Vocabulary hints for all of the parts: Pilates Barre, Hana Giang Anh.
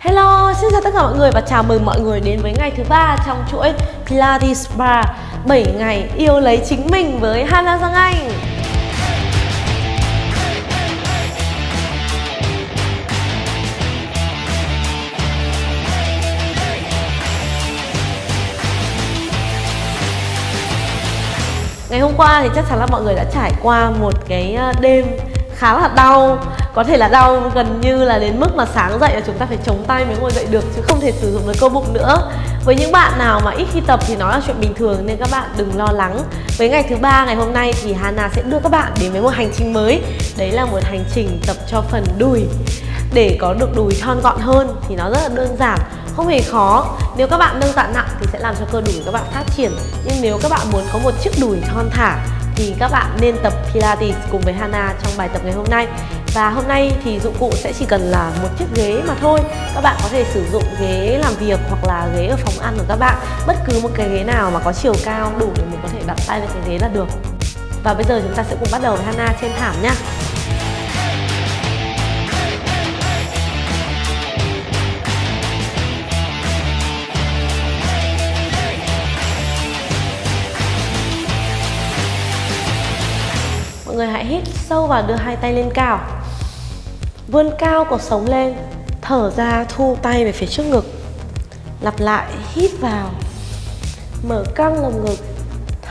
Hello, xin chào tất cả mọi người và chào mừng mọi người đến với ngày thứ 3 trong chuỗi Pilates Barre 7 ngày yêu lấy chính mình với Hana Giang Anh. Ngày hôm qua thì chắc chắn là mọi người đã trải qua một cái đêm khá là đau. Có thể là đau gần như là đến mức mà sáng dậy là chúng ta phải chống tay mới ngồi dậy được, chứ không thể sử dụng được cơ bụng nữa. Với những bạn nào mà ít khi tập thì nó là chuyện bình thường, nên các bạn đừng lo lắng. Với ngày thứ 3 ngày hôm nay thì Hana sẽ đưa các bạn đến với một hành trình mới. Đấy là một hành trình tập cho phần đùi. Để có được đùi thon gọn hơn thì nó rất là đơn giản, không hề khó. Nếu các bạn nâng tạ nặng thì sẽ làm cho cơ đùi các bạn phát triển. Nhưng nếu các bạn muốn có một chiếc đùi thon thả thì các bạn nên tập Pilates cùng với Hana trong bài tập ngày hôm nay. Và hôm nay thì dụng cụ sẽ chỉ cần là một chiếc ghế mà thôi. Các bạn có thể sử dụng ghế làm việc hoặc là ghế ở phòng ăn của các bạn. Bất cứ một cái ghế nào mà có chiều cao đủ để mình có thể đặt tay lên cái ghế là được. Và bây giờ chúng ta sẽ cùng bắt đầu với Hana trên thảm nhé. Mọi người hãy hít sâu và đưa hai tay lên cao. Vươn cao cột sống lên. Thở ra thu tay về phía trước ngực. Lặp lại, hít vào. Mở căng lồng ngực.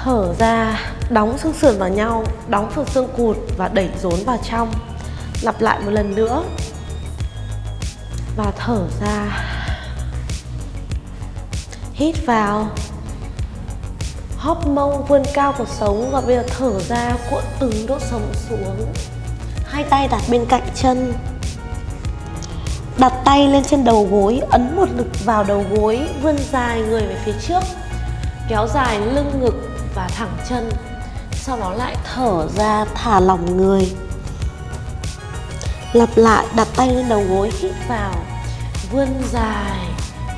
Thở ra, đóng xương sườn vào nhau. Đóng phần xương cụt và đẩy rốn vào trong. Lặp lại một lần nữa. Và thở ra. Hít vào. Hóp mông vươn cao cột sống và bây giờ thở ra cuộn từng đốt sống xuống. Hai tay đặt bên cạnh chân. Đặt tay lên trên đầu gối, ấn một lực vào đầu gối, vươn dài người về phía trước. Kéo dài lưng ngực và thẳng chân. Sau đó lại thở ra thả lỏng người. Lặp lại, đặt tay lên đầu gối, hít vào. Vươn dài,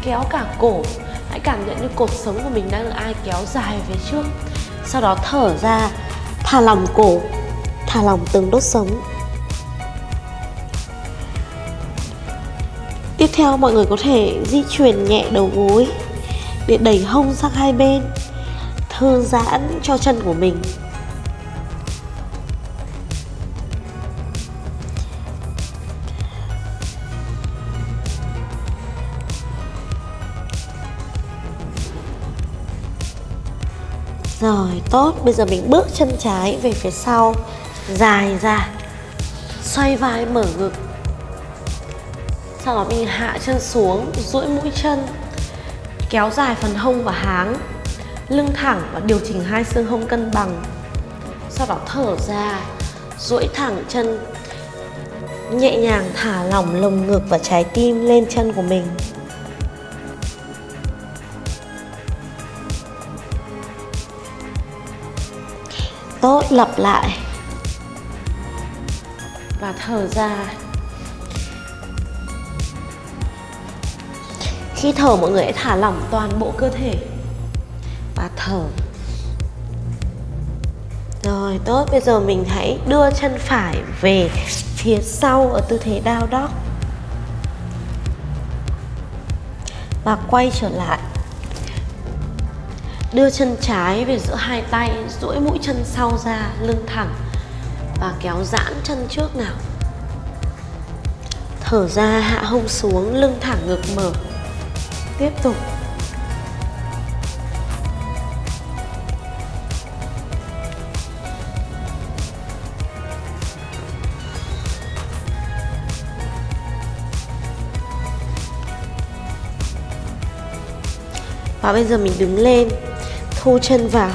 kéo cả cổ. Hãy cảm nhận như cột sống của mình đang được ai kéo dài về phía trước. Sau đó thở ra, thả lỏng cổ, thả lỏng từng đốt sống. Tiếp theo mọi người có thể di chuyển nhẹ đầu gối để đẩy hông sang hai bên, thư giãn cho chân của mình. Rồi, tốt, bây giờ mình bước chân trái về phía sau, dài ra, xoay vai mở ngực. Sau đó mình hạ chân xuống, duỗi mũi chân, kéo dài phần hông và háng, lưng thẳng và điều chỉnh hai xương hông cân bằng. Sau đó thở ra, duỗi thẳng chân, nhẹ nhàng thả lỏng lồng ngực và trái tim lên chân của mình. Tốt, lặp lại. Và thở ra. Khi thở mọi người hãy thả lỏng toàn bộ cơ thể. Và thở. Rồi, tốt. Bây giờ mình hãy đưa chân phải về phía sau ở tư thế down dog. Và quay trở lại. Đưa chân trái về giữa hai tay, duỗi mũi chân sau ra, lưng thẳng và kéo giãn chân trước nào. Thở ra, hạ hông xuống, lưng thẳng ngực mở. Tiếp tục. Và bây giờ mình đứng lên. Thu chân vào.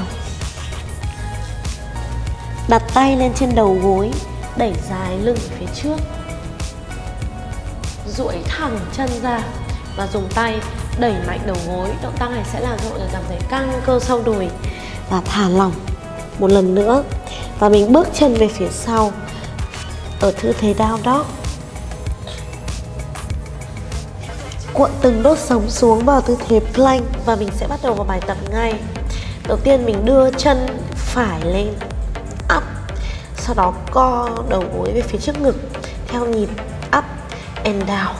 Đặt tay lên trên đầu gối, đẩy dài lưng về phía trước. Duỗi thẳng chân ra và dùng tay đẩy mạnh đầu gối. Động tác này sẽ làm cho mọi người cảm thấy căng cơ sau đùi. Và thả lỏng một lần nữa. Và mình bước chân về phía sau ở tư thế down dog. Cuộn từng đốt sống xuống vào tư thế plank. Và mình sẽ bắt đầu vào bài tập ngay. Đầu tiên mình đưa chân phải lên up, sau đó co đầu gối về phía trước ngực theo nhịp up and down.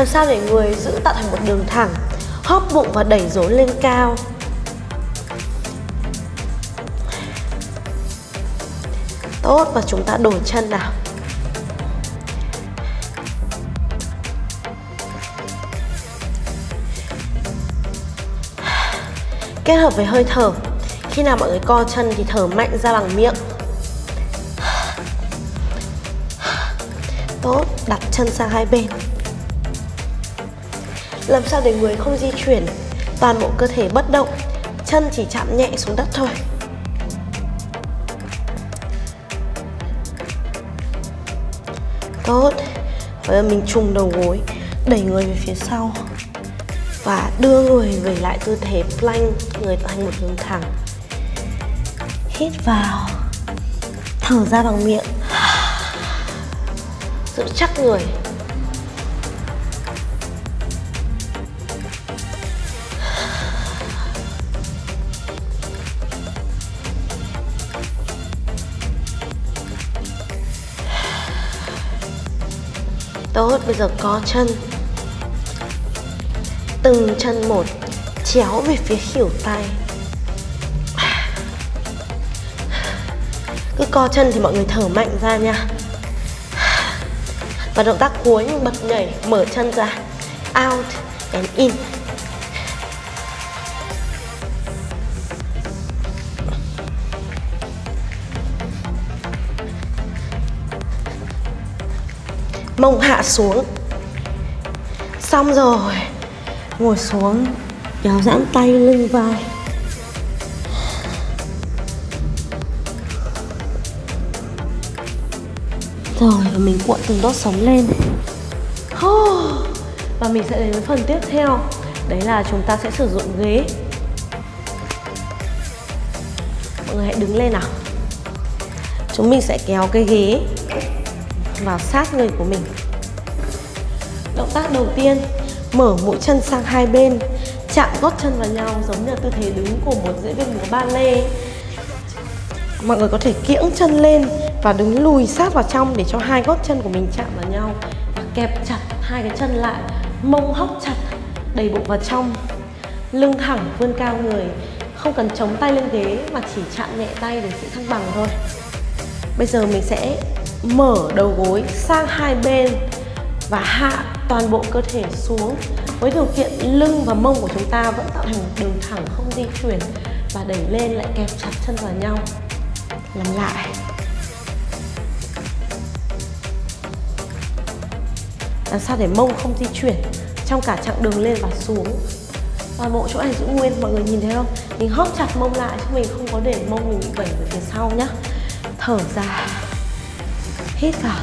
Làm sao để người giữ tạo thành một đường thẳng, hóp bụng và đẩy rốn lên cao. Tốt, và chúng ta đổi chân nào. Kết hợp với hơi thở. Khi nào mọi người co chân thì thở mạnh ra bằng miệng. Tốt, đặt chân sang hai bên. Làm sao để người không di chuyển, toàn bộ cơ thể bất động, chân chỉ chạm nhẹ xuống đất thôi. Tốt, bây giờ mình trùng đầu gối, đẩy người về phía sau và đưa người về lại tư thế plank, người thành một đường thẳng. Hít vào, thở ra bằng miệng, giữ chắc người. Tốt, bây giờ co chân, từng chân một, chéo về phía khuỷu tay. Cứ co chân thì mọi người thở mạnh ra nha. Và động tác cuối mình bật nhảy, mở chân ra, out and in. Mông hạ xuống. Xong rồi. Ngồi xuống, kéo giãn tay, lưng, vai. Rồi, và mình cuộn từng đốt sống lên. Và mình sẽ đến với phần tiếp theo. Đấy là chúng ta sẽ sử dụng ghế. Mọi người hãy đứng lên nào. Chúng mình sẽ kéo cái ghế vào sát người của mình. Động tác đầu tiên, mở mũi chân sang hai bên, chạm gót chân vào nhau giống như tư thế đứng của một diễn viên múa ballet. Mọi người có thể kiễng chân lên và đứng lùi sát vào trong để cho hai gót chân của mình chạm vào nhau, và kẹp chặt hai cái chân lại, mông hóc chặt, đẩy bụng vào trong, lưng thẳng, vươn cao người, không cần chống tay lên ghế mà chỉ chạm nhẹ tay để giữ thăng bằng thôi. Bây giờ mình sẽ mở đầu gối sang hai bên và hạ toàn bộ cơ thể xuống, với điều kiện lưng và mông của chúng ta vẫn tạo thành một đường thẳng không di chuyển, và đẩy lên lại kẹp chặt chân vào nhau. Làm lại. Làm sao để mông không di chuyển trong cả chặng đường lên và xuống. Toàn bộ chỗ này giữ nguyên, mọi người nhìn thấy không? Mình hóp chặt mông lại chứ mình không có để mông mình bị vẩy về phía sau nhá. Thở ra. Hít vào.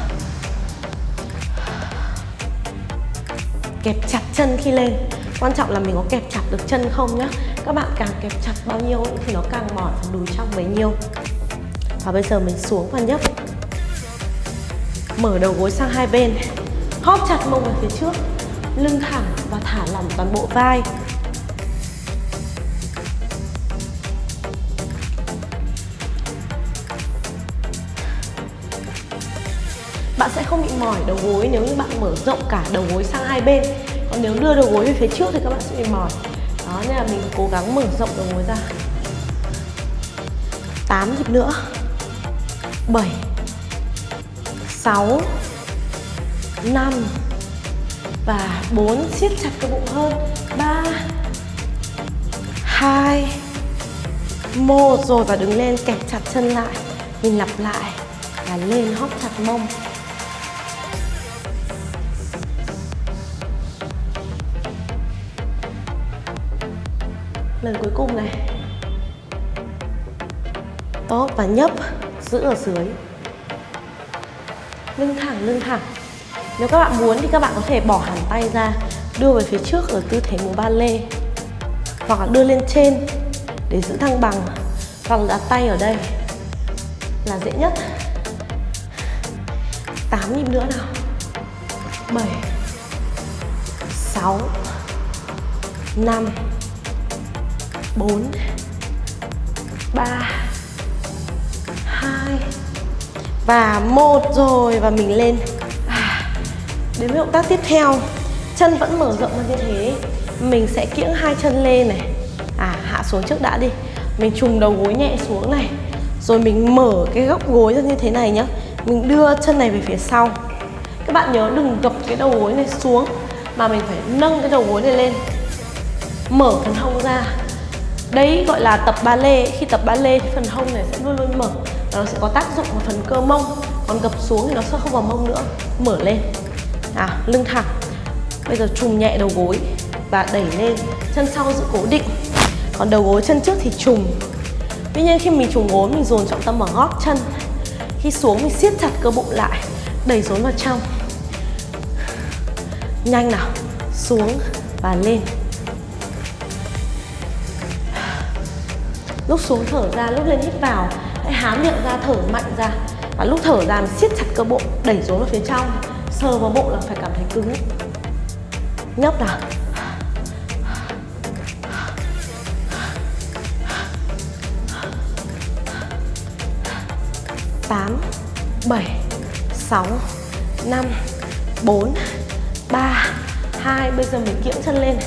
Kẹp chặt chân khi lên. Quan trọng là mình có kẹp chặt được chân không nhá. Các bạn càng kẹp chặt bao nhiêu thì nó càng mỏi và đùi trong bấy nhiêu. Và bây giờ mình xuống và nhấc. Mở đầu gối sang hai bên, hóp chặt mông về phía trước, lưng thẳng và thả lỏng toàn bộ vai. Bạn sẽ không bị mỏi đầu gối nếu như bạn mở rộng cả đầu gối sang hai bên. Còn nếu đưa đầu gối về phía trước thì các bạn sẽ bị mỏi. Đó, nên là mình cố gắng mở rộng đầu gối ra. 8 nhịp nữa. 7 6 5 và 4. Siết chặt cơ bụng hơn. 3 2 1. Rồi, và đứng lên kẹp chặt chân lại. Mình lặp lại là lên hóp chặt mông. Lần cuối cùng này. Tốt, và nhấp, giữ ở dưới. Lưng thẳng, lưng thẳng. Nếu các bạn muốn thì các bạn có thể bỏ hẳn tay ra, đưa về phía trước ở tư thế múa ballet, hoặc là đưa lên trên để giữ thăng bằng, hoặc là đặt tay ở đây là dễ nhất. 8 nhịp nữa nào. 7 6 5 4 3 2 và 1. Rồi, và mình lên. Đến với động tác tiếp theo Chân vẫn mở rộng ra như thế. Mình sẽ kiễng hai chân lên này. Hạ xuống trước đã đi. Mình trùng đầu gối nhẹ xuống này. Rồi mình mở cái góc gối ra như thế này nhá. Mình đưa chân này về phía sau. Các bạn nhớ đừng gập cái đầu gối này xuống, mà mình phải nâng cái đầu gối này lên, mở phần hông ra. Đấy gọi là tập ballet. Khi tập ballet thì phần hông này sẽ luôn luôn mở, nó sẽ có tác dụng vào phần cơ mông. Còn gập xuống thì nó sẽ không vào mông nữa. Mở lên, lưng thẳng. Bây giờ trùng nhẹ đầu gối và đẩy lên. Chân sau giữ cố định, còn đầu gối chân trước thì trùng. Tuy nhiên khi mình trùng gối, mình dồn trọng tâm vào gót chân. Khi xuống mình siết chặt cơ bụng lại, đẩy xuống vào trong. Nhanh nào, xuống và lên. Lúc xuống thở ra, lúc lên hít vào. Hãy há miệng ra, thở mạnh ra. Và lúc thở ra mình siết chặt cơ bụng, đẩy xuống vào phía trong. Sờ vào bụng là phải cảm thấy cứng. Nhấp nào. Tám, bảy, sáu, năm, bốn, ba, hai. Bây giờ mình kiễng chân lên.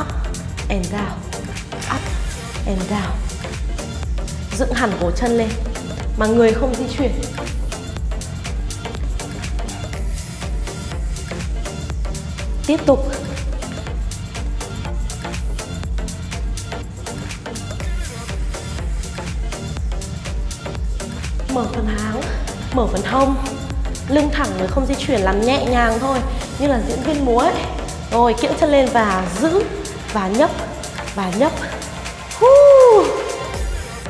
Up and down, up and down. Dựng hẳn cổ chân lên mà người không di chuyển. Tiếp tục. Mở phần háng, mở phần hông. Lưng thẳng người không di chuyển, làm nhẹ nhàng thôi, như là diễn viên múa ấy. Rồi kiễng chân lên và giữ, và nhấp, và nhấp.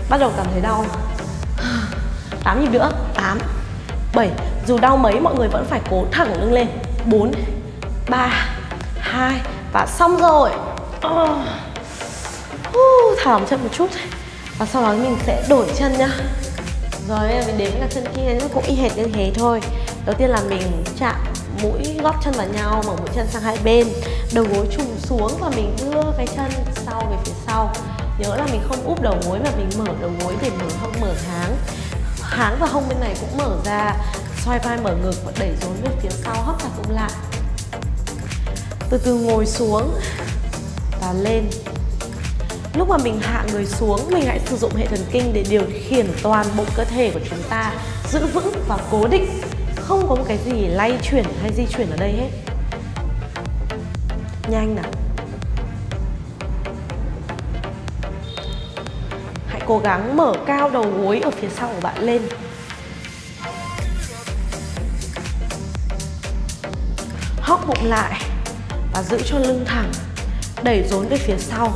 Bắt đầu cảm thấy đau. 8 nhịp nữa. 8, 7. Dù đau mấy mọi người vẫn phải cố thẳng lưng lên. 4, 3, 2. Và xong rồi. Thả lỏng chân một chút. Và sau đó mình sẽ đổi chân nhá. Rồi mình đếm các chân kia cũng y hệt như thế thôi. Đầu tiên là mình chạm mũi gót chân vào nhau, mở mũi chân sang hai bên, đầu gối trùng xuống và mình đưa cái chân sau về phía sau. Nhớ là mình không úp đầu gối mà mình mở đầu gối để mở hông, mở háng. Háng và hông bên này cũng mở ra. Xoay vai mở ngực và đẩy rốn về phía sau, hấp thả bụng lại. Từ từ ngồi xuống và lên. Lúc mà mình hạ người xuống, mình hãy sử dụng hệ thần kinh để điều khiển toàn bộ cơ thể của chúng ta, giữ vững và cố định. Không có một cái gì lay chuyển hay di chuyển ở đây hết. Nhanh nào. Hãy cố gắng mở cao đầu gối ở phía sau của bạn lên. Hóp bụng lại và giữ cho lưng thẳng. Đẩy rốn về phía sau.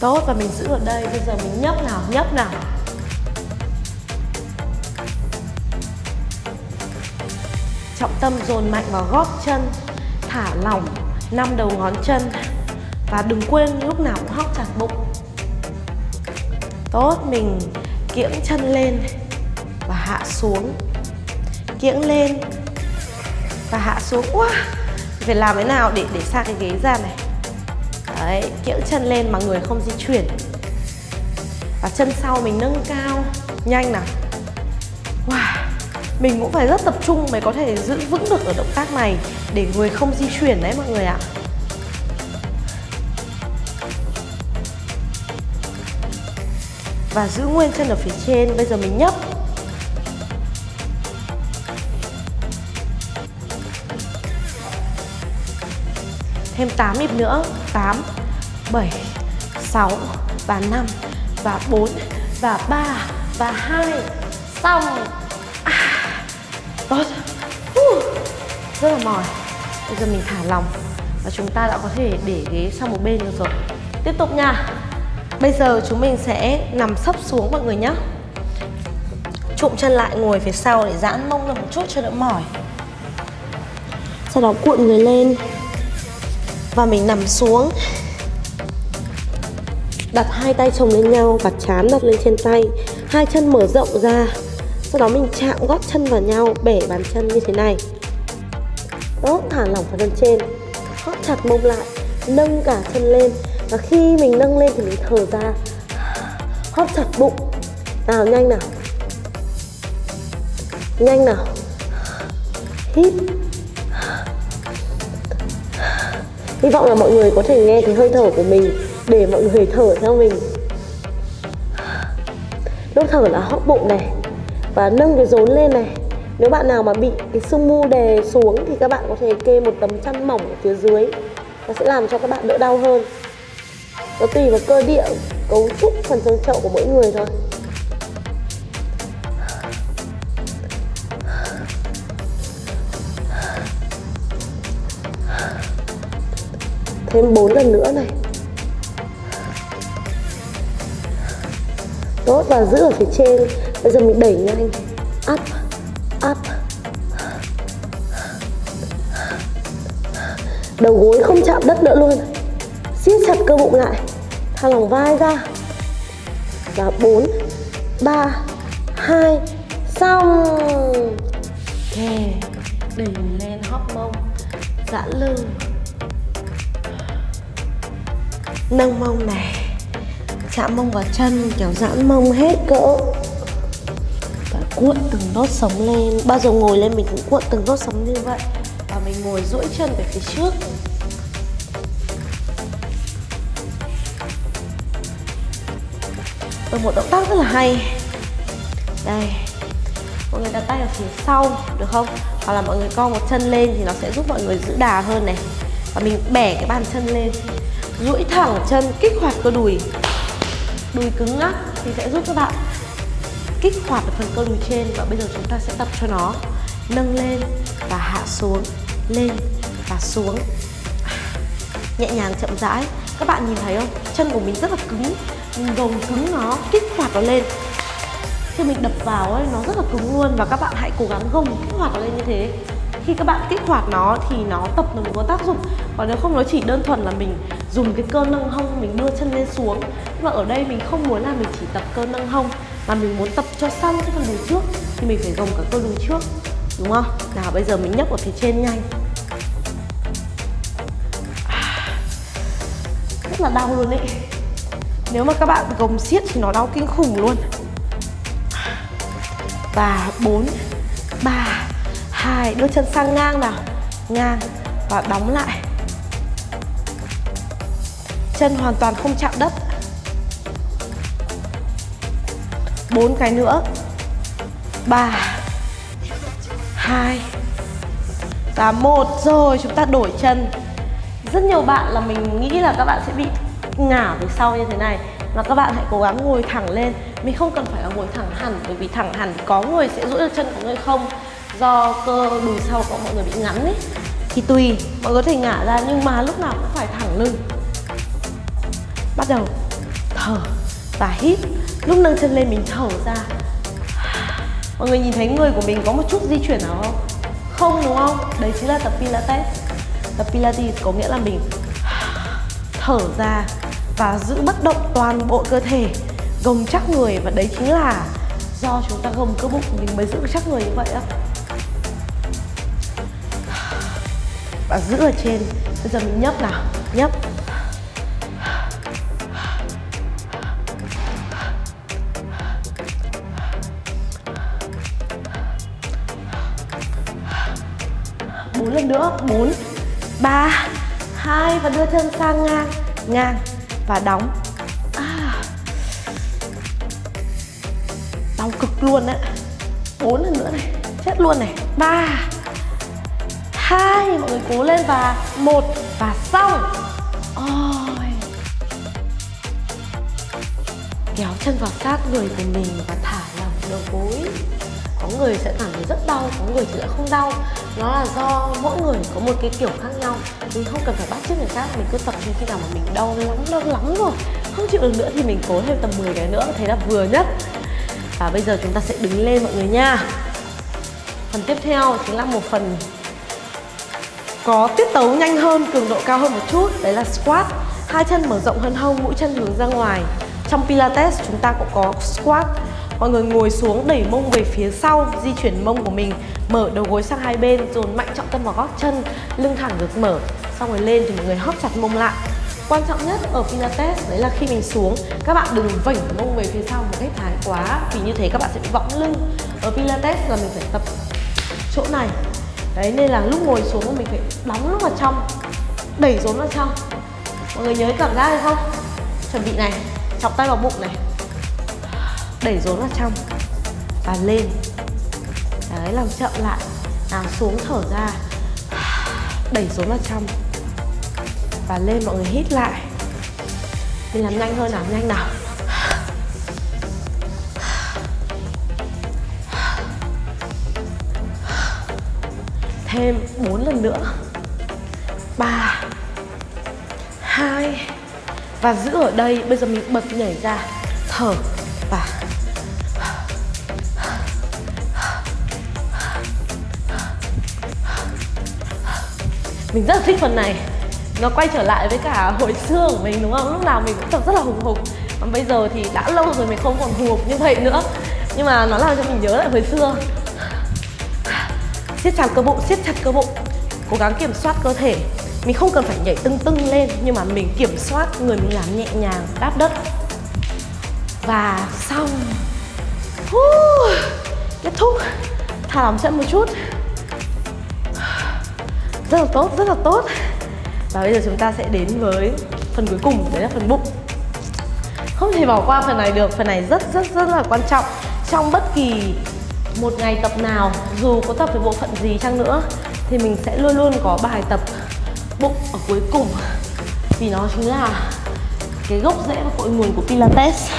Tốt, và mình giữ ở đây. Bây giờ mình nhấp nào, nhấp nào. Trọng tâm dồn mạnh vào gót chân. Thả lỏng 5 đầu ngón chân. Và đừng quên lúc nào cũng hóp chặt bụng. Tốt, mình kiễng chân lên và hạ xuống. Kiễng lên và hạ xuống. Wow, phải làm thế nào để xa cái ghế ra này. Đấy, kiễng chân lên mà người không di chuyển. Và chân sau mình nâng cao. Nhanh nào. Wow, mình cũng phải rất tập trung mới có thể giữ vững được ở động tác này, để người không di chuyển đấy mọi người ạ. Và giữ nguyên chân ở phía trên. Bây giờ mình nhấp. Thêm 8 nhịp nữa. 8, 7, 6 và 5 và 4 và 3 và 2. Xong. Tốt. Rất là mỏi. Bây giờ mình thả lỏng và chúng ta đã có thể để ghế sang một bên được rồi. Tiếp tục nha. Bây giờ chúng mình sẽ nằm sấp xuống mọi người nhé. Trụm chân lại, ngồi phía sau để giãn mông ra một chút cho đỡ mỏi. Sau đó cuộn người lên. Và mình nằm xuống. Đặt hai tay chồng lên nhau và trán đặt lên trên tay. Hai chân mở rộng ra. Sau đó mình chạm gót chân vào nhau, bẻ bàn chân như thế này. Tốt, thả lỏng phần thân trên. Thót chặt mông lại, nâng cả chân lên. Và khi mình nâng lên thì mình thở ra, hóp chặt bụng. Nào, nhanh nào. Nhanh nào. Hít. Hy vọng là mọi người có thể nghe cái hơi thở của mình, để mọi người thở theo mình. Lúc thở là hóp bụng này, và nâng cái rốn lên này. Nếu bạn nào mà bị cái xương mu đè xuống thì các bạn có thể kê một tấm chăn mỏng ở phía dưới. Nó sẽ làm cho các bạn đỡ đau hơn. Nó tùy vào cơ địa, cấu trúc, phần xương chậu của mỗi người thôi. Thêm 4 lần nữa này. Tốt, và giữ ở phía trên. Bây giờ mình đẩy nhanh. Up, up. Đầu gối không chạm đất nữa luôn. Siết chặt cơ bụng lại. Thả lỏng vai ra. Và 4, 3, 2, xong. Ok. Đẩy lên, hóp mông, giãn lưng, nâng mông này, chạm mông vào chân, kéo giãn mông hết cỡ. Và cuộn từng đốt sống lên. Bao giờ ngồi lên mình cũng cuộn từng đốt sống như vậy. Và mình ngồi duỗi chân về phía trước. Ở một động tác rất là hay. Đây, mọi người đặt tay ở phía sau, được không? Hoặc là mọi người co một chân lên thì nó sẽ giúp mọi người giữ đà hơn này. Và mình bẻ cái bàn chân lên, duỗi thẳng chân, kích hoạt cơ đùi. Đùi cứng ngắc thì sẽ giúp các bạn kích hoạt được phần cơ đùi trên. Và bây giờ chúng ta sẽ tập cho nó nâng lên và hạ xuống, lên và xuống, nhẹ nhàng chậm rãi. Các bạn nhìn thấy không? Chân của mình rất là cứng, mình gồng cứng nó, kích hoạt nó lên. Khi mình đập vào ấy, nó rất là cứng luôn. Và các bạn hãy cố gắng gồng kích hoạt nó lên như thế. Khi các bạn kích hoạt nó thì nó tập nó mới có tác dụng. Còn nếu không, nó chỉ đơn thuần là mình dùng cái cơ nâng hông, mình đưa chân lên xuống. Nhưng mà ở đây mình không muốn là mình chỉ tập cơ nâng hông, mà mình muốn tập cho xong cái phần đùi trước thì mình phải gồng cả cơ đùi trước, đúng không? Nào, bây giờ mình nhấc ở phía trên nhanh. Rất là đau luôn ấy. Nếu mà các bạn gồng siết thì nó đau kinh khủng luôn. Và 4, 3, 2, đưa chân sang ngang nào. Ngang và đóng lại. Chân hoàn toàn không chạm đất. 4 cái nữa. 3, 2 và 1. Rồi, chúng ta đổi chân. Rất nhiều bạn là mình nghĩ là các bạn sẽ bị ngả về sau như thế này. Và các bạn hãy cố gắng ngồi thẳng lên. Mình không cần phải là ngồi thẳng hẳn, bởi vì thẳng hẳn có người sẽ duỗi được chân, có người không. Do cơ đùi sau của mọi người bị ngắn ấy, thì tùy, mọi người có thể ngả ra, nhưng mà lúc nào cũng phải thẳng lưng. Bắt đầu thở và hít. Lúc nâng chân lên mình thở ra. Mọi người nhìn thấy người của mình có một chút di chuyển nào không? Không, đúng không? Đấy chính là tập Pilates. Tập Pilates có nghĩa là mình thở ra và giữ bất động toàn bộ cơ thể, gồng chắc người. Và đấy chính là do chúng ta gồng cơ bụng mình mới giữ chắc người như vậy đó. Và giữ ở trên. Bây giờ mình nhấp nào. Nhấp. Lần nữa. 4, 3, 2 và đưa chân sang ngang, ngang và đóng. Đau cực luôn đấy. 4 lần nữa này, chết luôn này. 3, 2, mọi người cố lên, và 1 và xong. Ôi. Kéo chân vào sát người của mình và thả lỏng đầu gối. Có người sẽ cảm thấy rất đau, có người sẽ không đau. Nó là do mỗi người có một cái kiểu khác nhau. Mình không cần phải bắt chước người khác. Mình cứ tập cho khi nào mà mình đau lắm rồi, không chịu được nữa thì mình cố thêm tầm 10 cái nữa. Thế là vừa nhất. Và bây giờ chúng ta sẽ đứng lên mọi người nha. Phần tiếp theo chính là một phần có tiết tấu nhanh hơn, cường độ cao hơn một chút. Đấy là squat. Hai chân mở rộng hơn hông, mũi chân hướng ra ngoài. Trong Pilates chúng ta cũng có squat. Mọi người ngồi xuống, đẩy mông về phía sau, di chuyển mông của mình, mở đầu gối sang hai bên, dồn mạnh trọng tâm vào gót chân, lưng thẳng ngực mở. Xong rồi lên thì mọi người hóp chặt mông lại. Quan trọng nhất ở Pilates đấy là khi mình xuống, các bạn đừng vẩy mông về phía sau một cách thái quá, vì như thế các bạn sẽ bị võng lưng. Ở Pilates là mình phải tập chỗ này. Đấy, nên là lúc ngồi xuống mình phải đóng lúc vào trong, đẩy rốn vào trong. Mọi người nhớ cảm giác hay không? Chuẩn bị này, chọc tay vào bụng này, đẩy rốn vào trong và lên. Đấy, làm chậm lại. Nào, xuống thở ra, đẩy rốn vào trong và lên. Mọi người hít lại. Mình làm nhanh hơn nào, nhanh nào. Thêm 4 lần nữa. 3 2. Và giữ ở đây. Bây giờ mình bật nhảy ra, thở và mình rất là thích phần này. Nó quay trở lại với cả hồi xưa của mình, đúng không? Lúc nào mình cũng tập rất là hùng hục. Còn bây giờ thì đã lâu rồi mình không còn hùng hục như vậy nữa. Nhưng mà nó làm cho mình nhớ lại hồi xưa. Siết chặt cơ bụng, siết chặt cơ bụng. Cố gắng kiểm soát cơ thể. Mình không cần phải nhảy tưng tưng lên, nhưng mà mình kiểm soát người mình làm nhẹ nhàng, đáp đất. Và xong. Kết thúc. Thả lỏng chân một chút. Rất là tốt, rất là tốt. Và bây giờ chúng ta sẽ đến với phần cuối cùng, đấy là phần bụng. Không thể bỏ qua phần này được, phần này rất là quan trọng. Trong bất kỳ một ngày tập nào, dù có tập về bộ phận gì chăng nữa, thì mình sẽ luôn luôn có bài tập bụng ở cuối cùng. Vì nó chính là cái gốc rễ và cội nguồn của Pilates.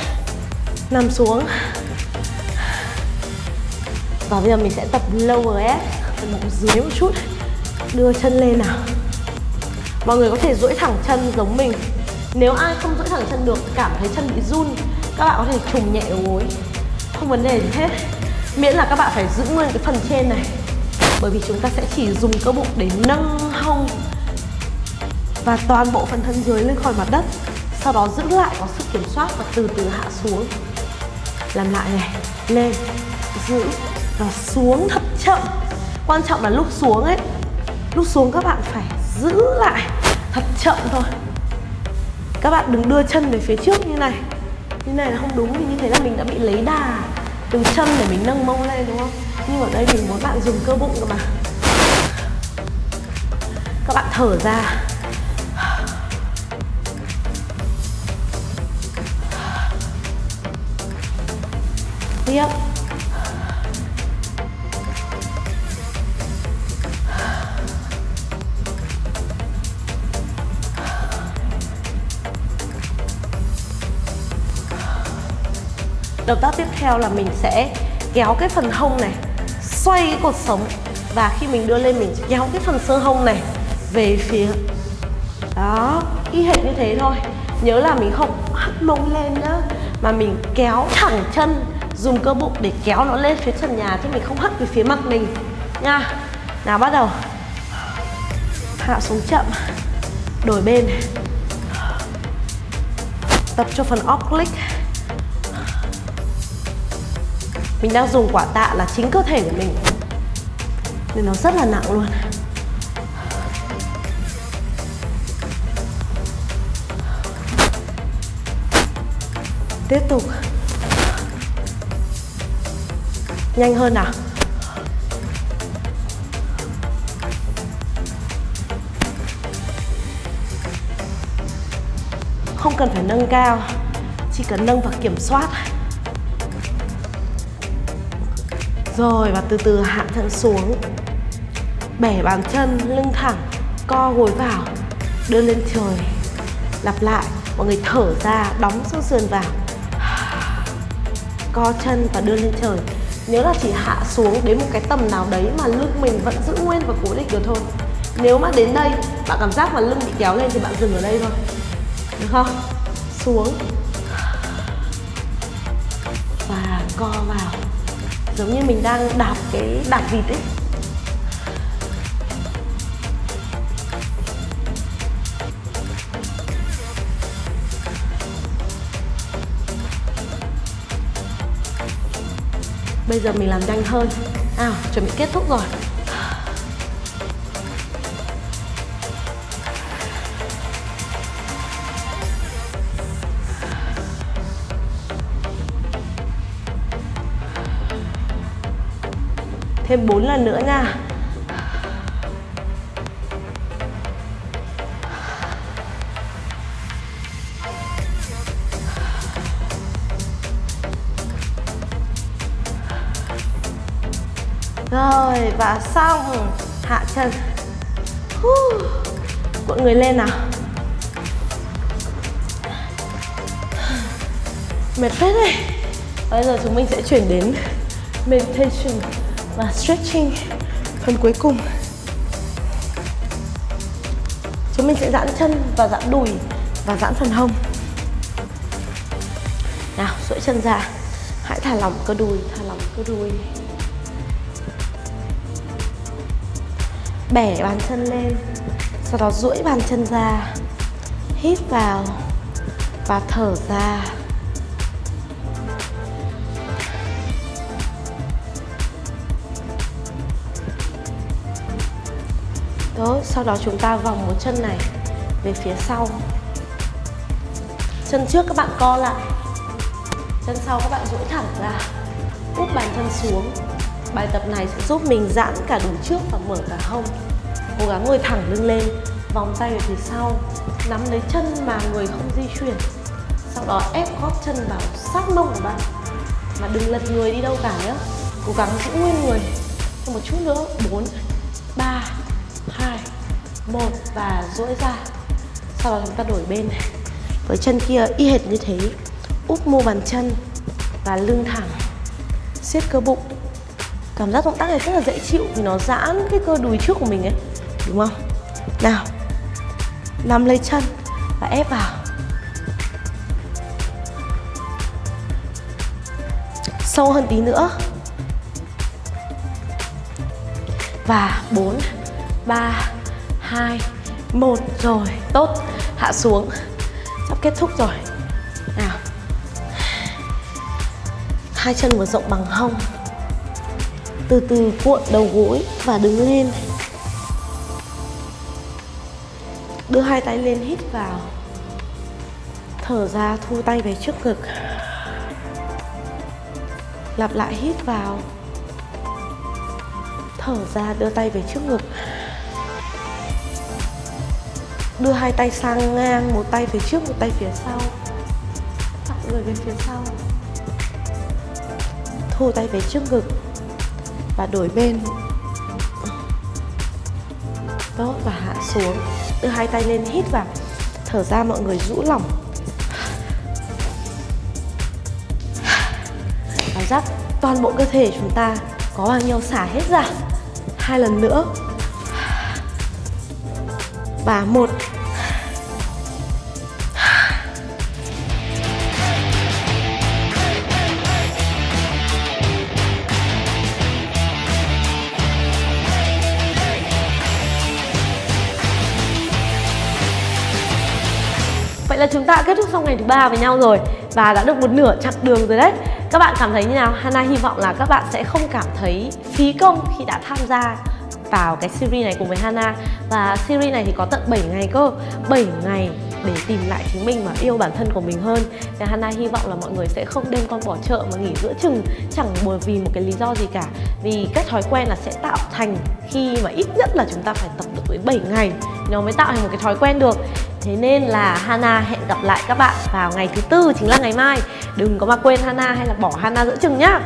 Nằm xuống. Và bây giờ mình sẽ tập lower leg, phần bụng dưới một chút. Đưa chân lên nào. Mọi người có thể duỗi thẳng chân giống mình. Nếu ai không duỗi thẳng chân được, cảm thấy chân bị run, các bạn có thể trùng nhẹ gối, không vấn đề gì hết. Miễn là các bạn phải giữ nguyên cái phần trên này, bởi vì chúng ta sẽ chỉ dùng cơ bụng để nâng hông và toàn bộ phần thân dưới lên khỏi mặt đất. Sau đó giữ lại, có sự kiểm soát và từ từ hạ xuống. Làm lại này, lên, giữ và xuống thật chậm. Quan trọng là lúc xuống ấy, lúc xuống các bạn phải giữ lại thật chậm thôi. Các bạn đừng đưa chân về phía trước như này. Như này là không đúng, vì như thế là mình đã bị lấy đà từ chân để mình nâng mông lên, đúng không? Nhưng ở đây mình muốn bạn dùng cơ bụng cơ mà. Các bạn thở ra. Tiếp. Động tác tiếp theo là mình sẽ kéo cái phần hông này, xoay cái cột sống. Và khi mình đưa lên mình kéo cái phần xương hông này về phía. Đó, y hệt như thế thôi. Nhớ là mình không hất mông lên nữa, mà mình kéo thẳng chân, dùng cơ bụng để kéo nó lên phía trần nhà, chứ mình không hất về phía mặt mình nha. Nào, bắt đầu. Hạ xuống chậm. Đổi bên. Tập cho phần oblique. Mình đang dùng quả tạ là chính cơ thể của mình, nên nó rất là nặng luôn. Tiếp tục. Nhanh hơn nào. Không cần phải nâng cao, chỉ cần nâng và kiểm soát. Rồi, và từ từ hạ thân xuống. Bẻ bàn chân, lưng thẳng, co gối vào, đưa lên trời. Lặp lại, mọi người thở ra, đóng xương sườn vào. Co chân và đưa lên trời. Nhớ là chỉ hạ xuống đến một cái tầm nào đấy mà lưng mình vẫn giữ nguyên và cố định được thôi. Nếu mà đến đây, bạn cảm giác mà lưng bị kéo lên thì bạn dừng ở đây thôi. Được không? Xuống. Và co vào. Giống như mình đang đạp cái đạp vịt ấy. Bây giờ mình làm nhanh hơn. Nào, chuẩn bị kết thúc rồi. Thêm 4 lần nữa nha. Rồi, và xong. Hạ chân. Cuộn người lên nào. Mệt phết đấy. Bây giờ chúng mình sẽ chuyển đến meditation và stretching phần cuối cùng. Chúng mình sẽ giãn chân và giãn đùi và giãn phần hông. Nào, duỗi chân ra. Hãy thả lỏng cơ đùi, thả lỏng cơ đùi. Bẻ bàn chân lên, sau đó duỗi bàn chân ra, hít vào và thở ra. Đó, sau đó chúng ta vòng một chân này về phía sau. Chân trước các bạn co lại, chân sau các bạn duỗi thẳng ra, úp bàn chân xuống. Bài tập này sẽ giúp mình giãn cả đùi trước và mở cả hông. Cố gắng ngồi thẳng lưng lên, vòng tay về phía sau, nắm lấy chân mà người không di chuyển. Sau đó ép gót chân vào sát mông của bạn, mà đừng lật người đi đâu cả nhé. Cố gắng giữ nguyên người. Một chút nữa, 4, 3, 2, 1 và duỗi ra. Sau đó chúng ta đổi bên này. Với chân kia y hệt như thế, úp mu bàn chân và lưng thẳng, siết cơ bụng. Cảm giác động tác này rất là dễ chịu vì nó giãn cái cơ đùi trước của mình ấy, đúng không? Nào, nắm lấy chân và ép vào. Sâu hơn tí nữa. Và 4, 3, 2, 1 rồi. Tốt, hạ xuống. Sắp kết thúc rồi. Nào. Hai chân vừa rộng bằng hông. Từ từ cuộn đầu gối và đứng lên. Đưa hai tay lên, hít vào. Thở ra, thu tay về trước ngực. Lặp lại, hít vào. Thở ra, đưa tay về trước ngực. Đưa hai tay sang ngang, một tay về trước, một tay phía sau. Thẳng người về phía sau. Thu tay về trước ngực. Và đổi bên. Tốt, và hạ xuống. Đưa hai tay lên, hít vào. Thở ra, mọi người rũ lỏng. Cảm giác toàn bộ cơ thể chúng ta có bao nhiêu xả hết ra. 2 lần nữa. Và 1. Vậy là chúng ta kết thúc xong ngày thứ 3 với nhau rồi. Và đã được một nửa chặng đường rồi đấy. Các bạn cảm thấy như nào? Hana hy vọng là các bạn sẽ không cảm thấy phí công khi đã tham gia vào cái series này cùng với Hana. Và series này thì có tận 7 ngày cơ. 7 ngày để tìm lại chính mình và yêu bản thân của mình hơn. Thì Hana hy vọng là mọi người sẽ không đem con bỏ chợ mà nghỉ giữa chừng, chẳng bởi vì một cái lý do gì cả. Vì các thói quen là sẽ tạo thành khi mà ít nhất là chúng ta phải tập được tới 7 ngày nó mới tạo thành một cái thói quen được. Thế nên là Hana hẹn gặp lại các bạn vào ngày thứ 4, chính là ngày mai. Đừng có mà quên Hana hay là bỏ Hana giữa chừng nhá.